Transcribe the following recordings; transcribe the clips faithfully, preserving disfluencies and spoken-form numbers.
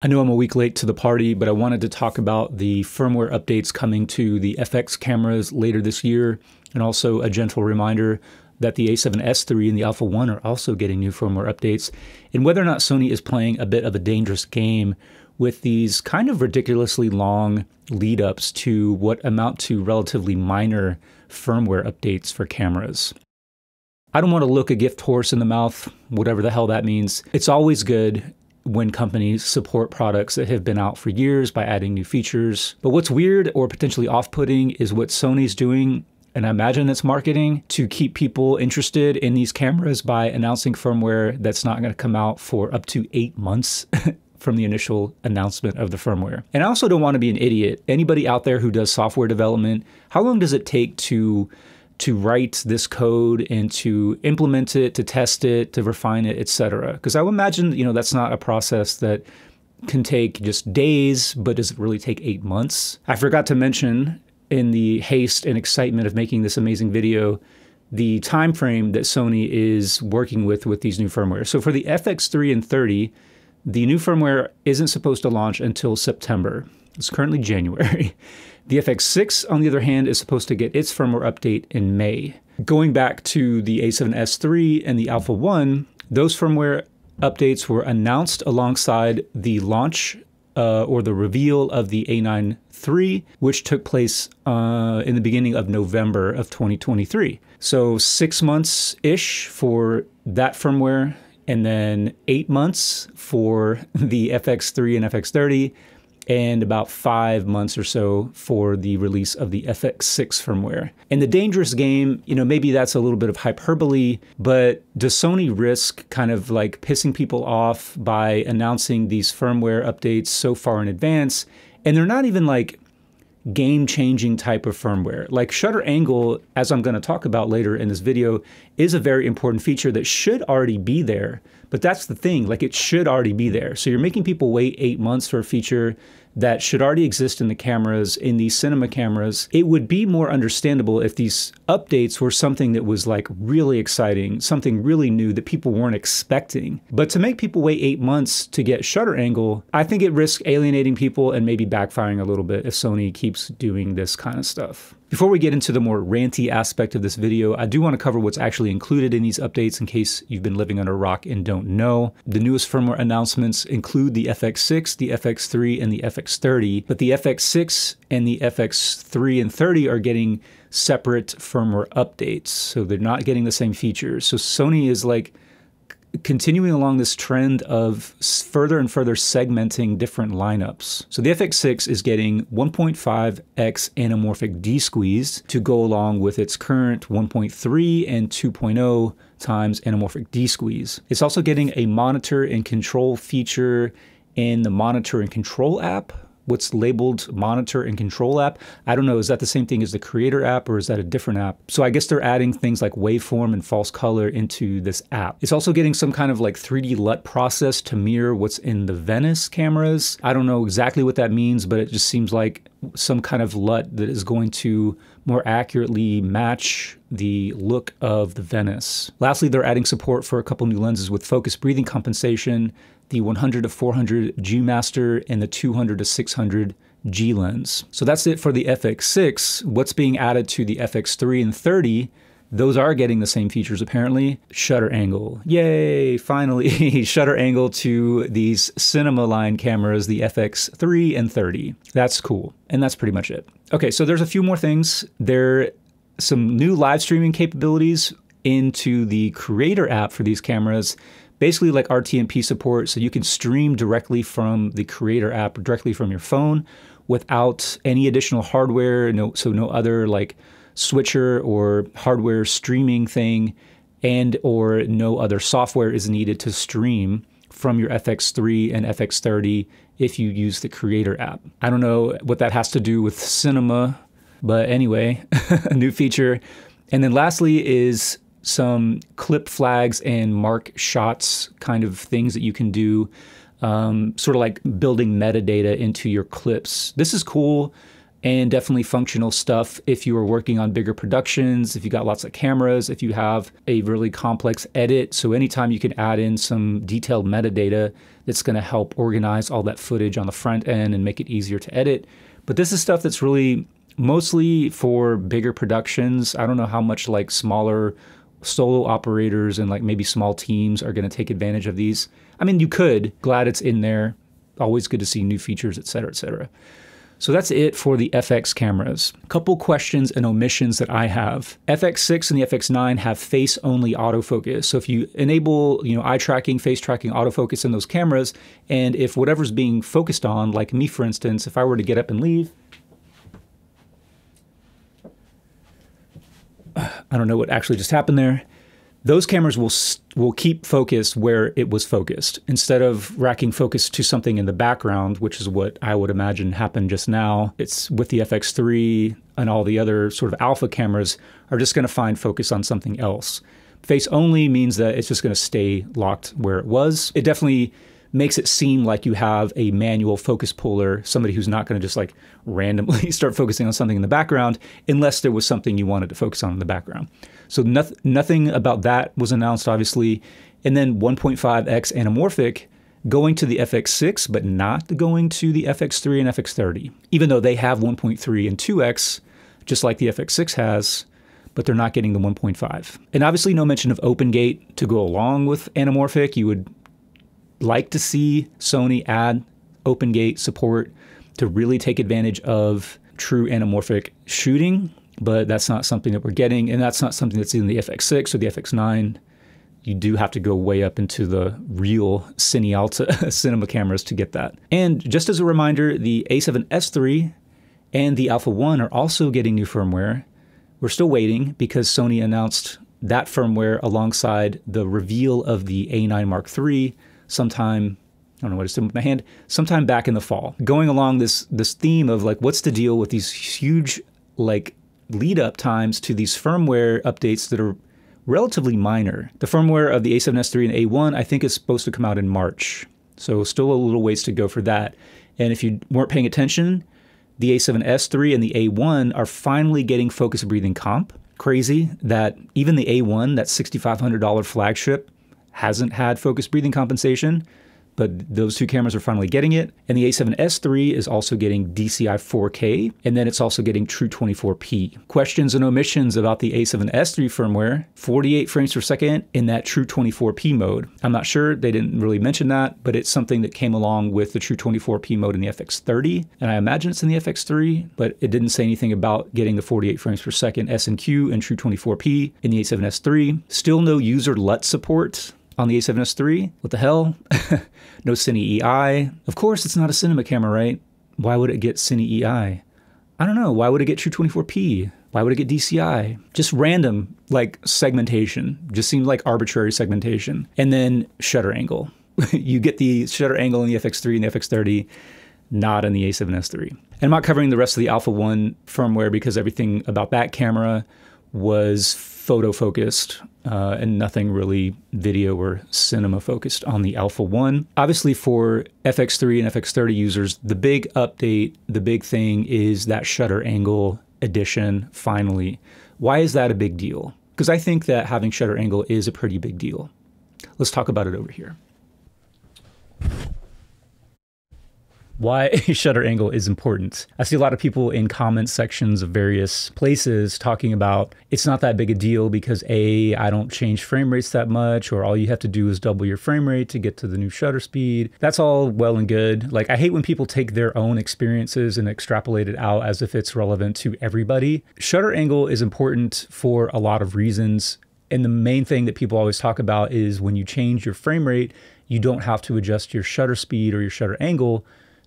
I know I'm a week late to the party, but I wanted to talk about the firmware updates coming to the F X cameras later this year, and also a gentle reminder that the A seven S three and the Alpha One are also getting new firmware updates, and whether or not Sony is playing a bit of a dangerous game with these kind of ridiculously long lead-ups to what amount to relatively minor firmware updates for cameras. I don't want to look a gift horse in the mouth, whatever the hell that means. It's always good when companies support products that have been out for years by adding new features. But what's weird or potentially off-putting is what Sony's doing, and I imagine it's marketing, to keep people interested in these cameras by announcing firmware that's not going to come out for up to eight months from the initial announcement of the firmware. And I also don't want to be an idiot. Anybody out there who does software development, how long does it take to to write this code and to implement it, to test it, to refine it, et cetera? Because I would imagine, you know, that's not a process that can take just days, but does it really take eight months? I forgot to mention, in the haste and excitement of making this amazing video, the time frame that Sony is working with with these new firmware. So for the F X three and thirty, the new firmware isn't supposed to launch until September. It's currently January. The F X six, on the other hand, is supposed to get its firmware update in May. Going back to the A seven S three and the Alpha One, those firmware updates were announced alongside the launch uh, or the reveal of the A nine three, which took place uh, in the beginning of November of twenty twenty-three. So six months-ish for that firmware, and then eight months for the F X three and F X thirty, and about five months or so for the release of the F X six firmware. And the dangerous game, you know, maybe that's a little bit of hyperbole, but does Sony risk kind of like pissing people off by announcing these firmware updates so far in advance? And they're not even like game-changing type of firmware. Like shutter angle, as I'm gonna talk about later in this video, is a very important feature that should already be there. But that's the thing, like it should already be there. So you're making people wait eight months for a feature that should already exist in the cameras, in these cinema cameras. It would be more understandable if these updates were something that was like really exciting, something really new that people weren't expecting. But to make people wait eight months to get shutter angle, I think it risks alienating people and maybe backfiring a little bit if Sony keeps doing this kind of stuff. Before we get into the more ranty aspect of this video, I do want to cover what's actually included in these updates in case you've been living under a rock and don't know. The newest firmware announcements include the F X six, the F X three, and the F X thirty, but the F X six and the F X three and thirty are getting separate firmware updates, so they're not getting the same features. So Sony is like continuing along this trend of further and further segmenting different lineups. So the F X six is getting one point five X anamorphic desqueeze to go along with its current one point three and two point oh times anamorphic desqueeze. It's also getting a monitor and control feature in the monitor and control app. What's labeled monitor and control app? I don't know, is that the same thing as the creator app or is that a different app? So I guess they're adding things like waveform and false color into this app. It's also getting some kind of like three D L U T process to mirror what's in the Venice cameras. I don't know exactly what that means, but it just seems like some kind of L U T that is going to more accurately match the look of the Venice. Lastly, they're adding support for a couple new lenses with focus breathing compensation, the one hundred to four hundred G Master and the two hundred to six hundred G lens. So that's it for the F X six. What's being added to the F X three and thirty, those are getting the same features apparently. Shutter angle, yay, finally. Shutter angle to these cinema line cameras, the F X three and thirty. That's cool, and that's pretty much it. Okay, so there's a few more things. There are some new live streaming capabilities into the creator app for these cameras, basically like R T M P support, so you can stream directly from the creator app, directly from your phone without any additional hardware, no, so no other like switcher or hardware streaming thing, and or no other software is needed to stream from your F X three and F X thirty if you use the creator app. I don't know what that has to do with cinema, but anyway, a new feature. And then lastly is some clip flags and mark shots kind of things that you can do, um, sort of like building metadata into your clips. This is cool. and definitely functional stuff if you are working on bigger productions, if you got lots of cameras, if you have a really complex edit. So anytime you can add in some detailed metadata that's gonna help organize all that footage on the front end and make it easier to edit. But this is stuff that's really mostly for bigger productions. I don't know how much like smaller solo operators and like maybe small teams are gonna take advantage of these. I mean, you could, glad it's in there. Always good to see new features, et cetera, et cetera. So that's it for the F X cameras. Couple questions and omissions that I have. F X six and the F X nine have face-only autofocus. So if you enable, you know, eye tracking, face tracking, autofocus in those cameras, and if whatever's being focused on, like me for instance, if I were to get up and leave, I don't know what actually just happened there. Those cameras will will keep focused where it was focused instead of racking focus to something in the background, which is what I would imagine happened just now. It's with the F X three and all the other sort of alpha cameras are just going to find focus on something else. Face only means that it's just going to stay locked where it was. It definitely makes it seem like you have a manual focus puller, somebody who's not going to just like randomly start focusing on something in the background unless there was something you wanted to focus on in the background. So noth nothing about that was announced, obviously. And then one point five X anamorphic going to the F X six, but not going to the F X three and F X thirty, even though they have one point three and two X, just like the F X six has, but they're not getting the one point five. And obviously no mention of OpenGate to go along with anamorphic. You would like to see Sony add OpenGate support to really take advantage of true anamorphic shooting. But that's not something that we're getting, and that's not something that's in the F X six or the F X nine. You do have to go way up into the real Cine Alta cinema cameras to get that. And just as a reminder, the A seven S three and the Alpha One are also getting new firmware. We're still waiting because Sony announced that firmware alongside the reveal of the A nine mark three sometime, I don't know what it's doing with my hand, sometime back in the fall. Going along this, this theme of like, what's the deal with these huge, like, lead up times to these firmware updates that are relatively minor. The firmware of the A seven S three and A one, I think, is supposed to come out in March. So still a little ways to go for that. And if you weren't paying attention, the A seven S three and the A one are finally getting focus breathing comp. Crazy that even the A one, that six thousand five hundred dollar flagship, hasn't had focus breathing compensation, but those two cameras are finally getting it. And the A seven S three is also getting D C I four K, and then it's also getting true twenty-four P. Questions and omissions about the A seven S three firmware, forty-eight frames per second in that true twenty-four P mode. I'm not sure, they didn't really mention that, but it's something that came along with the true twenty-four P mode in the F X thirty, and I imagine it's in the F X three, but it didn't say anything about getting the forty-eight frames per second S and Q and true twenty-four P in the A seven S three. Still no user L U T support on the A seven S three, what the hell? No Cine E I. Of course, it's not a cinema camera, right? Why would it get Cine E I? I don't know. Why would it get true twenty-four P? Why would it get D C I? Just random, like, segmentation. Just seemed like arbitrary segmentation. And then shutter angle. You get the shutter angle in the F X three and the F X thirty, not in the A seven S three. And I'm not covering the rest of the Alpha One firmware because everything about that camera was photo focused uh, and nothing really video or cinema focused on the Alpha One. Obviously for F X three and F X thirty users, the big update, the big thing is that shutter angle addition finally. Why is that a big deal? Because I think that having shutter angle is a pretty big deal. Let's talk about it over here. Why shutter angle is important. I see a lot of people in comment sections of various places talking about it's not that big a deal because A, I don't change frame rates that much, or all you have to do is double your frame rate to get to the new shutter speed. That's all well and good. Like, I hate when people take their own experiences and extrapolate it out as if it's relevant to everybody. Shutter angle is important for a lot of reasons. And the main thing that people always talk about is when you change your frame rate, you don't have to adjust your shutter speed or your shutter angle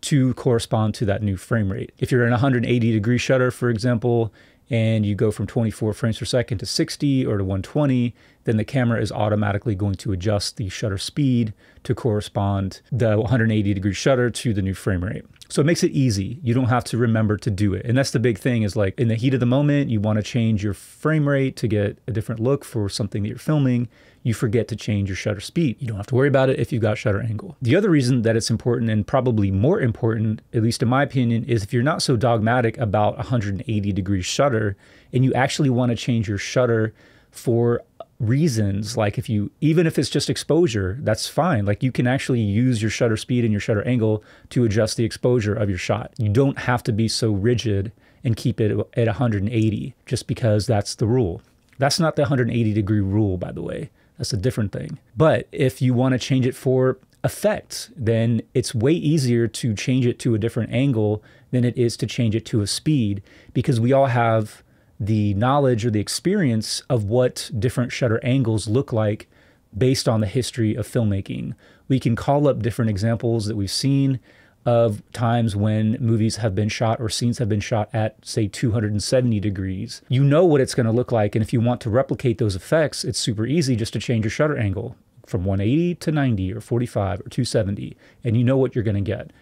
to correspond to that new frame rate. If you're in one hundred eighty degree shutter, for example, and you go from twenty-four frames per second to sixty or to one twenty, then the camera is automatically going to adjust the shutter speed to correspond the one hundred eighty degree shutter to the new frame rate. So it makes it easy. You don't have to remember to do it. And that's the big thing, is like in the heat of the moment, you want to change your frame rate to get a different look for something that you're filming. you forget to change your shutter speed. You don't have to worry about it if you've got shutter angle. The other reason that it's important, and probably more important, at least in my opinion, is if you're not so dogmatic about one hundred eighty degree shutter and you actually want to change your shutter for reasons, like if you, even if it's just exposure, that's fine. Like you can actually use your shutter speed and your shutter angle to adjust the exposure of your shot. You don't have to be so rigid and keep it at one hundred eighty just because that's the rule. That's not the one hundred eighty degree rule, by the way. That's a different thing. But if you want to change it for effect, then it's way easier to change it to a different angle than it is to change it to a speed, because we all have the knowledge or the experience of what different shutter angles look like based on the history of filmmaking. We can call up different examples that we've seen of times when movies have been shot or scenes have been shot at, say, two hundred seventy degrees. You know what it's going to look like, and if you want to replicate those effects, it's super easy just to change your shutter angle from one eighty to ninety or forty-five or two seventy, and you know what you're going to get.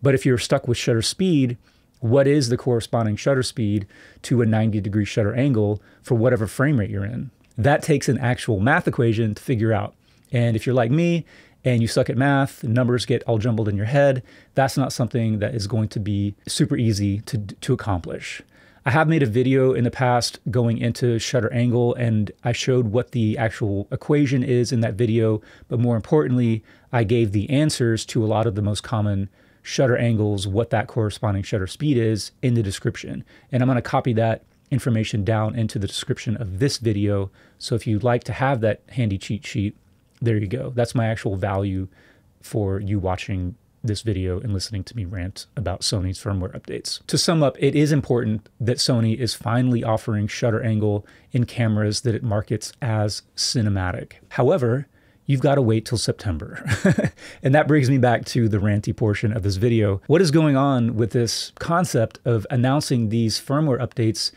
But if you're stuck with shutter speed, what is the corresponding shutter speed to a ninety degree shutter angle for whatever frame rate you're in? That takes an actual math equation to figure out. And if you're like me and you suck at math, numbers get all jumbled in your head, that's not something that is going to be super easy to, to accomplish. I have made a video in the past going into shutter angle, and I showed what the actual equation is in that video, but more importantly, I gave the answers to a lot of the most common shutter angles, what that corresponding shutter speed is, in the description. And I'm going to copy that information down into the description of this video. So if you'd like to have that handy cheat sheet, there you go. That's my actual value for you watching this video and listening to me rant about Sony's firmware updates. To sum up, it is important that Sony is finally offering shutter angle in cameras that it markets as cinematic. However, you've got to wait till September. And that brings me back to the ranty portion of this video. What is going on with this concept of announcing these firmware updates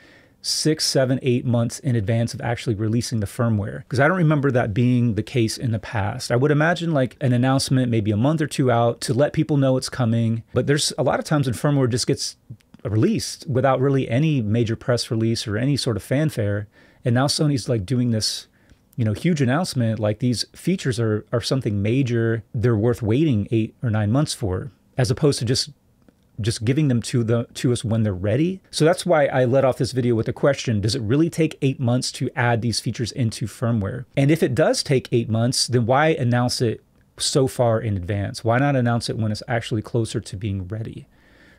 six, seven, eight months in advance of actually releasing the firmware? Because I don't remember that being the case in the past. I would imagine like an announcement maybe a month or two out to let people know it's coming. But there's a lot of times when firmware just gets released without really any major press release or any sort of fanfare. And now Sony's like doing this, you know, huge announcement, like these features are, are something major. They're worth waiting eight or nine months for, as opposed to just just giving them to the to us when they're ready. So that's why I led off this video with a question. Does it really take eight months to add these features into firmware? And if it does take eight months, then why announce it so far in advance? Why not announce it when it's actually closer to being ready?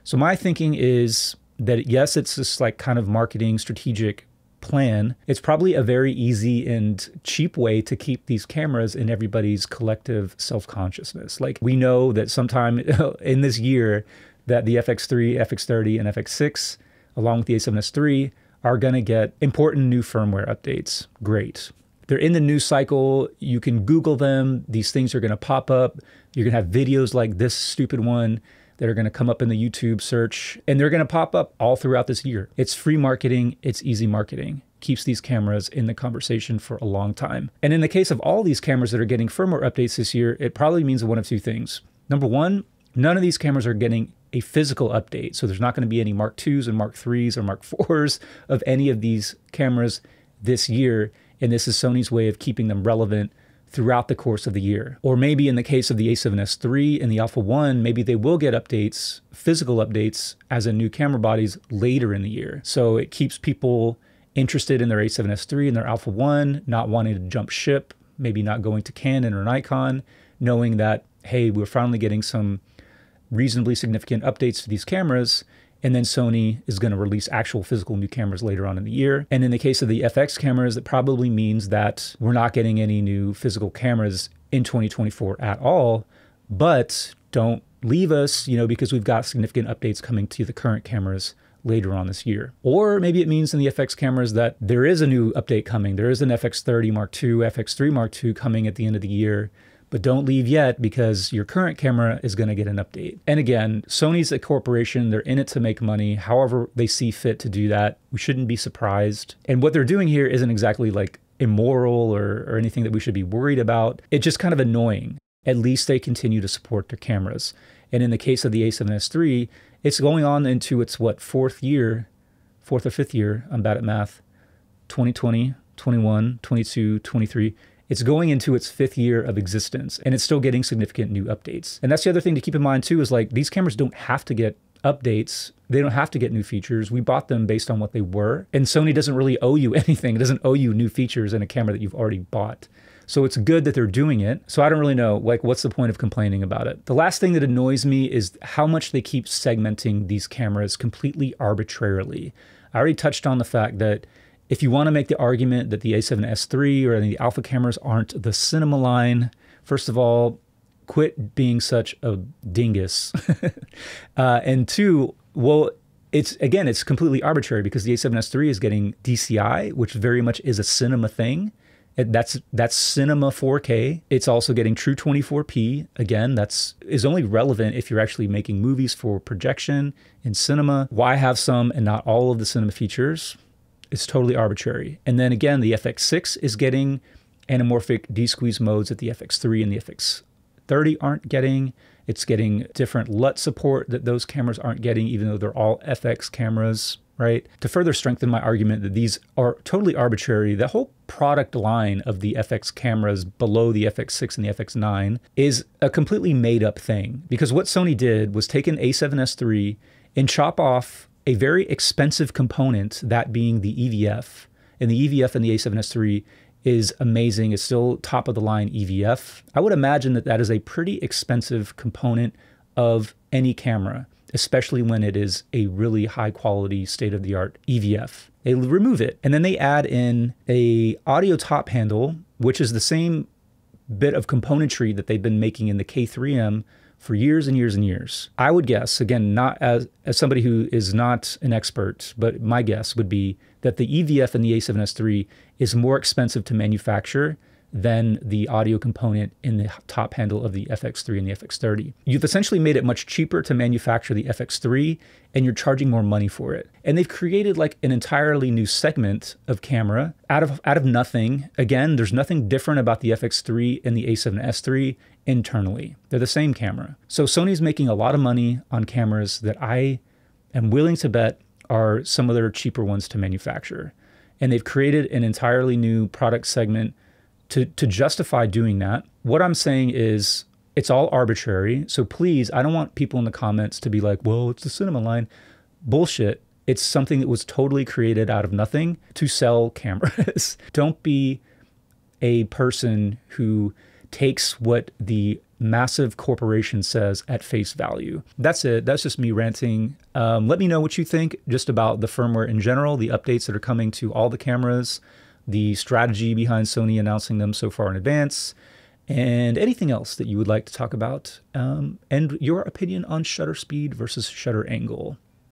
So my thinking is that, yes, it's this like kind of marketing strategic plan. It's probably a very easy and cheap way to keep these cameras in everybody's collective self-consciousness. Like, we know that sometime in this year that the F X three, F X thirty, and F X six, along with the A seven S three, are going to get important new firmware updates. Great. They're in the news cycle. You can Google them. These things are going to pop up. You're going to have videos like this stupid one that are going to come up in the YouTube search, and they're going to pop up all throughout this year. It's free marketing. It's easy marketing. Keeps these cameras in the conversation for a long time. And in the case of all these cameras that are getting firmware updates this year, it probably means one of two things. Number one, none of these cameras are getting a physical update. So there's not going to be any Mark twos and Mark threes or Mark fours of any of these cameras this year. And this is Sony's way of keeping them relevant throughout the course of the year. Or maybe in the case of the A seven S three and the Alpha One, maybe they will get updates, physical updates, as in new camera bodies later in the year. So it keeps people interested in their A seven S three and their Alpha One, not wanting to jump ship, maybe not going to Canon or Nikon, knowing that, hey, we're finally getting some reasonably significant updates to these cameras. And then Sony is going to release actual physical new cameras later on in the year. And in the case of the F X cameras, it probably means that we're not getting any new physical cameras in twenty twenty-four at all. But don't leave us, you know, because we've got significant updates coming to the current cameras later on this year. Or maybe it means in the F X cameras that there is a new update coming. There is an F X thirty Mark two, F X three Mark two coming at the end of the year. But don't leave yet, because your current camera is going to get an update. And again, Sony's a corporation. They're in it to make money, however they see fit to do that. We shouldn't be surprised. And what they're doing here isn't exactly like immoral or, or anything that we should be worried about. It's just kind of annoying. At least they continue to support their cameras. And in the case of the A seven S three, it's going on into its, what, fourth year, fourth or fifth year, I'm bad at math, twenty twenty, twenty-one, twenty-two, twenty-three. It's going into its fifth year of existence and it's still getting significant new updates. And that's the other thing to keep in mind too, is like these cameras don't have to get updates. They don't have to get new features. We bought them based on what they were. And Sony doesn't really owe you anything. It doesn't owe you new features in a camera that you've already bought. So it's good that they're doing it. So I don't really know, like, what's the point of complaining about it? The last thing that annoys me is how much they keep segmenting these cameras completely arbitrarily. I already touched on the fact that if you want to make the argument that the A seven S three or the Alpha cameras aren't the cinema line, first of all, quit being such a dingus. uh, and two, well, it's, again, it's completely arbitrary because the A seven S three is getting D C I, which very much is a cinema thing. It, that's that's cinema four K. It's also getting true twenty-four P. Again, that's is only relevant if you're actually making movies for projection in cinema. Why have some and not all of the cinema features? It's totally arbitrary. And then again, the F X six is getting anamorphic D-squeeze modes that the F X three and the F X thirty aren't getting. It's getting different LUT support that those cameras aren't getting, even though they're all F X cameras. Right? To further strengthen my argument that these are totally arbitrary, the whole product line of the F X cameras below the F X six and the F X nine is a completely made up thing. Because what Sony did was take an A seven S three and chop off a very expensive component, that being the E V F. And the E V F in the A seven S three is amazing. It's still top of the line E V F. I would imagine that that is a pretty expensive component of any camera, especially when it is a really high quality, state of the art E V F. They remove it and then they add in a audio top handle, which is the same bit of componentry that they've been making in the K three M for years and years and years. I would guess, again, not as, as somebody who is not an expert, but my guess would be that the E V F in the A seven S three is more expensive to manufacture than the audio component in the top handle of the F X three and the F X thirty. You've essentially made it much cheaper to manufacture the F X three and you're charging more money for it. And they've created like an entirely new segment of camera out of, out of nothing. Again, there's nothing different about the F X three and the A seven S three internally. They're the same camera. So Sony's making a lot of money on cameras that I am willing to bet are some of their cheaper ones to manufacture. And they've created an entirely new product segment To, to justify doing that. What I'm saying is it's all arbitrary. So please, I don't want people in the comments to be like, well, it's the cinema line. Bullshit. It's something that was totally created out of nothing to sell cameras. Don't be a person who takes what the massive corporation says at face value. That's it. That's just me ranting. Um, let me know what you think just about the firmware in general, the updates that are coming to all the cameras, the strategy behind Sony announcing them so far in advance, and anything else that you would like to talk about, um, and your opinion on shutter speed versus shutter angle.